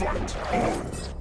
Fight on!